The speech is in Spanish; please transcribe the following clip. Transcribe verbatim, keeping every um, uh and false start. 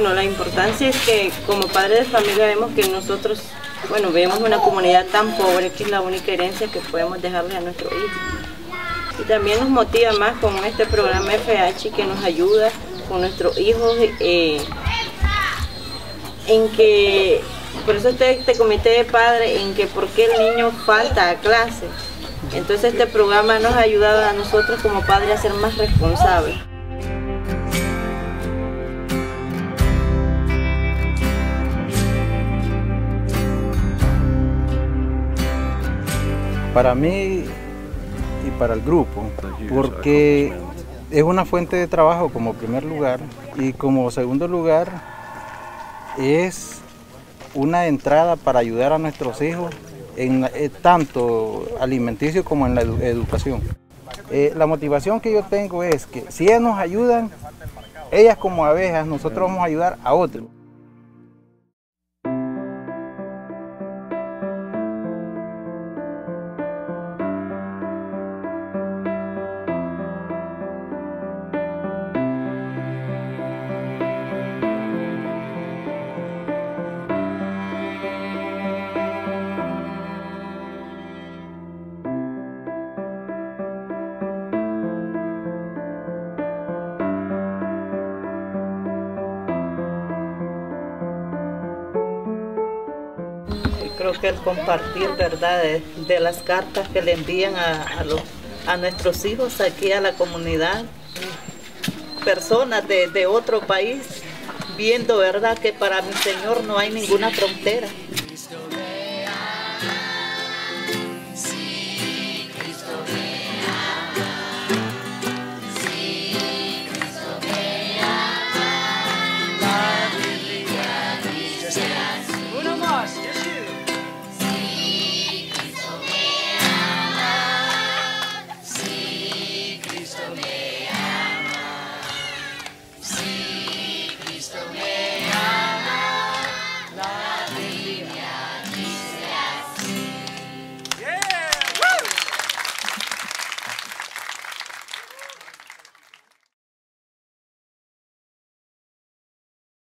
Bueno, la importancia es que como padres de familia vemos que nosotros, bueno, vemos una comunidad tan pobre que es la única herencia que podemos dejarle a nuestro hijo. Y también nos motiva más con este programa F H que nos ayuda con nuestros hijos eh, en que, por eso este, este comité de padres, en que por qué el niño falta a clase. Entonces este programa nos ha ayudado a nosotros como padres a ser más responsables. Para mí y para el grupo, porque es una fuente de trabajo como primer lugar y como segundo lugar es una entrada para ayudar a nuestros hijos en eh, tanto alimenticio como en la edu educación. Eh, la motivación que yo tengo es que si ellas nos ayudan, ellas como abejas, nosotros vamos a ayudar a otros. Creo que el compartir, ¿verdad?, de, de las cartas que le envían a, a, los, a nuestros hijos aquí a la comunidad, personas de, de otro país, viendo, ¿verdad?, que para mi Señor no hay ninguna frontera.